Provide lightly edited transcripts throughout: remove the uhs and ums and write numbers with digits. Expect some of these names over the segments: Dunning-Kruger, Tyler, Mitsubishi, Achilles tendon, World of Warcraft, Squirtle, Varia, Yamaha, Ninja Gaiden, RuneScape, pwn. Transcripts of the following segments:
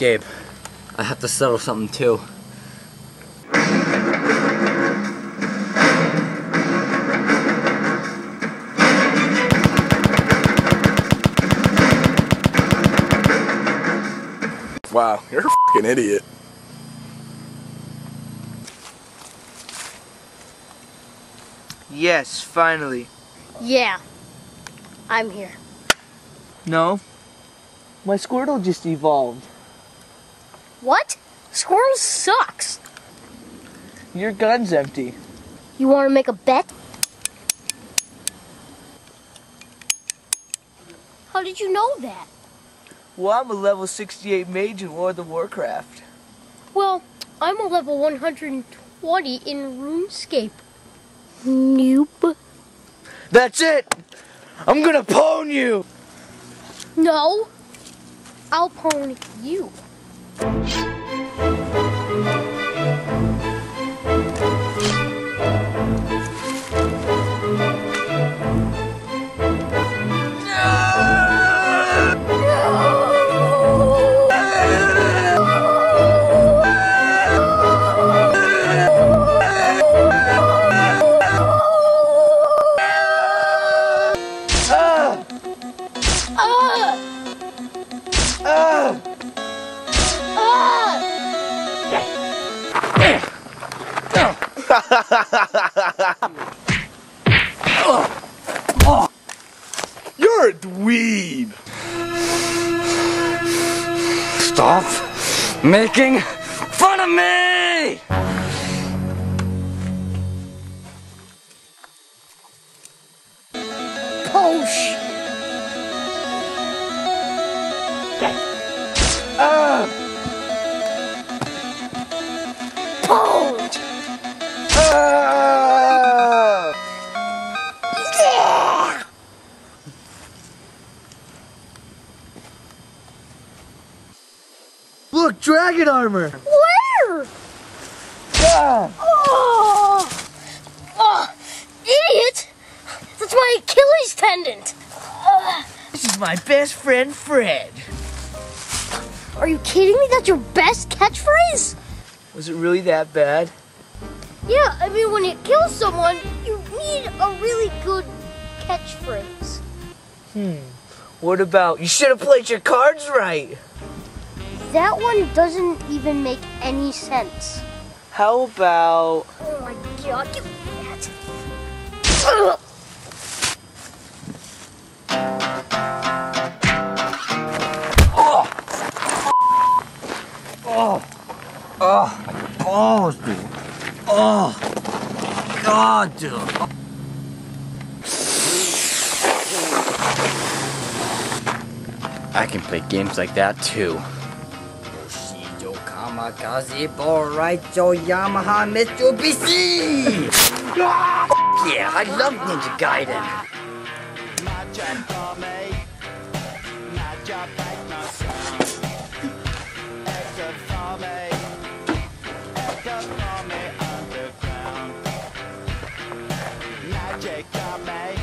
Gabe, I have to settle something too. Wow, you're a f***ing idiot. Yes, finally. Yeah, I'm here. No, my Squirtle just evolved. What? Squirtle sucks. Your gun's empty. You want to make a bet? How did you know that? Well, I'm a level 68 mage in World of Warcraft. Well, I'm a level 120 in RuneScape. Noob. That's it! I'm gonna pwn you! No, I'll pwn you. You're a dweeb. Stop making fun of me. Posh. Look, dragon armor! Where? Ah. Oh. Oh, idiot! That's my Achilles tendon! This is my best friend, Fred. Are you kidding me? That's your best catchphrase? Was it really that bad? Yeah, I mean, when you kill someone, you need a really good catchphrase. What about, you should have played your cards right? That one doesn't even make any sense. How about... Oh my god, give me that! Oh, balls, dude. Oh, god, dude. Oh. I can play games like that, too. Kamikaze, Boraicho, Yamaha, Mitsubishi! Yeah, I love Ninja Gaiden!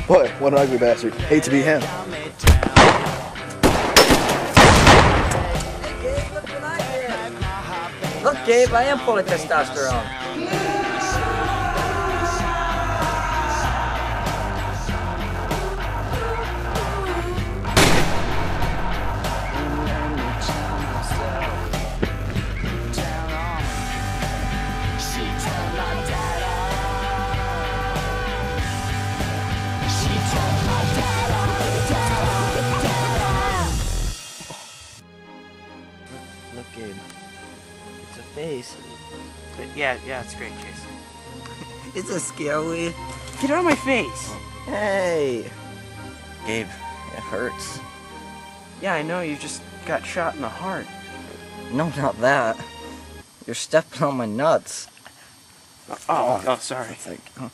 Boy, what an ugly bastard. Hate to be him. Look, Gabe, I am full of testosterone. Look, Gabe. It's a face. But yeah, it's great, Jason. It's a scary. Get out of my face! Hey! Gabe, it hurts. Yeah, I know, you just got shot in the heart. No, not that. You're stepping on my nuts. Oh, sorry. It's like, oh.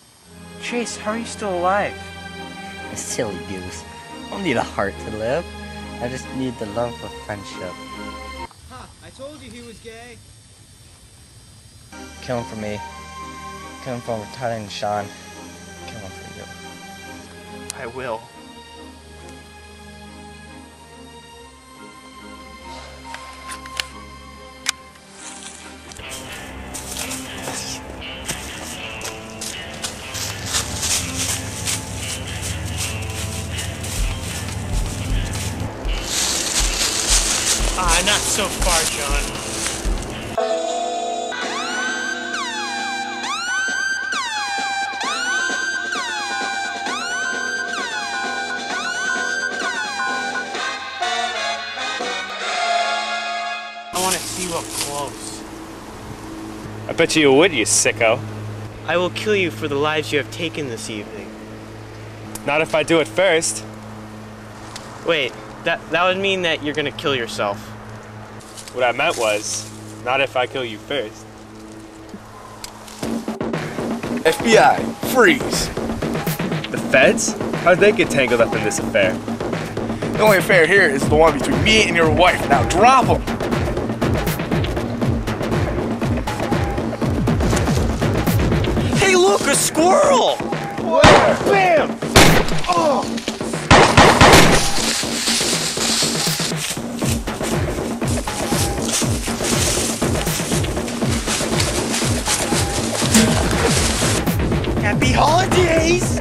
Chase, how are you still alive? A silly goose. I don't need a heart to live. I just need the love of friendship. I told you he was gay. Kill him for me. Kill him for Tyler and Sean. Kill him for you. I will. Not so far, John. I want to see you up close. I bet you would, you sicko. I will kill you for the lives you have taken this evening. Not if I do it first. Wait, that would mean that you're gonna kill yourself. What I meant was, not if I kill you first. FBI, freeze! The feds? How'd they get tangled up in this affair? The only affair here is the one between me and your wife. Now drop them! Hey look, a squirrel! Where? Bam! Oh! Happy holidays!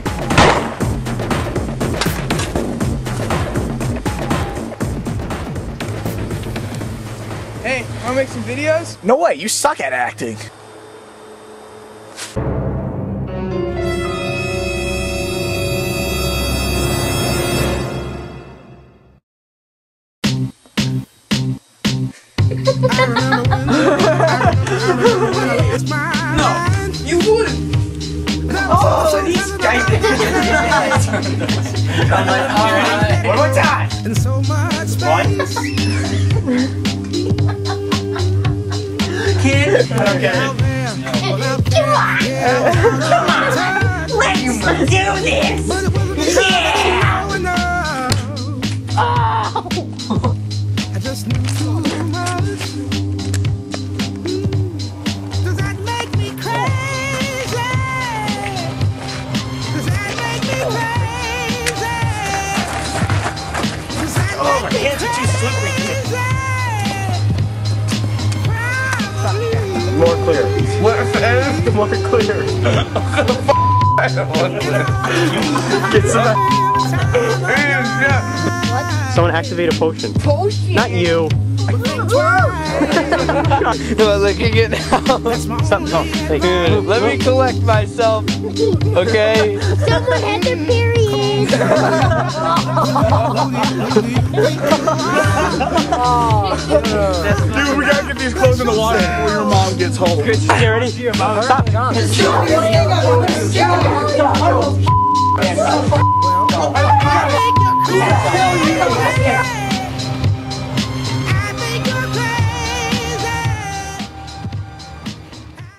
Hey, wanna make some videos? No way, you suck at acting. All right. One more time. And so much space. Kid, I don't get it. Come on. Let's do this. Yeah. Oh. I just knew so much. Does that make me crazy? Does that make me crazy? Oh, my hands are too slippery. More clear. The more clear. I don't want to get some of someone activate a potion. Potion? Not you. I was like, get out. Something called. Dude, let me collect myself. Okay? Someone had to bury it. Dude, we gotta get these clothes in the water before your mom gets home. Good security. Stop. Stop.